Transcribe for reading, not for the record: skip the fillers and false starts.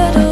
that